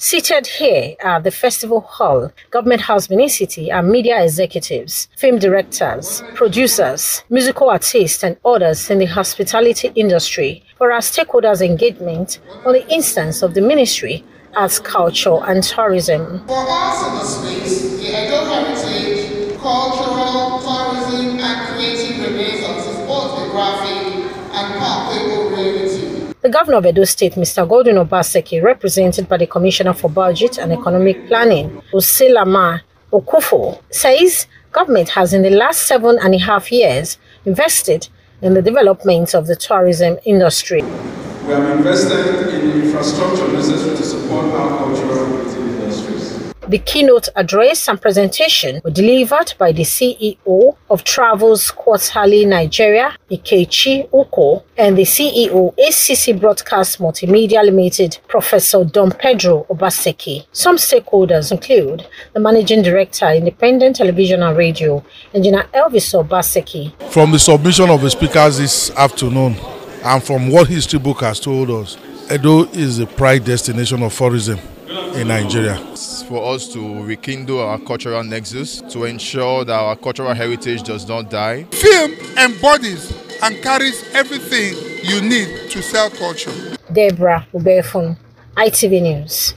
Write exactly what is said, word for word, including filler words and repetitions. Seated here at the festival hall, Government House Minicity are media executives, film directors, producers, musical artists and others in the hospitality industry for our stakeholders' engagement on the instance of the ministry as culture and tourism. For us in the space, the Edo heritage, cultural, tourism and creative renaissance is both geographic and palpable reality. The Governor of Edo State, Mister Godwin Obaseki, represented by the Commissioner for Budget and Economic Planning, Usilama Okufu, says government has in the last seven and a half years invested in the development of the tourism industry. We have invested in the infrastructure necessary to support our cultural industries. The keynote address and presentation were delivered by the C E O of Travels Quatshale, Nigeria, Ikechi Uko, and the C E O A C C Broadcast Multimedia Limited, Professor Don Pedro Obaseki. Some stakeholders include the Managing Director, Independent Television and Radio, Engineer Elvis Obaseki. From the submission of the speakers this afternoon, and from what history book has told us, Edo is the pride destination of tourism in Nigeria. For us to rekindle our cultural nexus, to ensure that our cultural heritage does not die. Film embodies and carries everything you need to sell culture. Deborah Ubeifun, I T V News.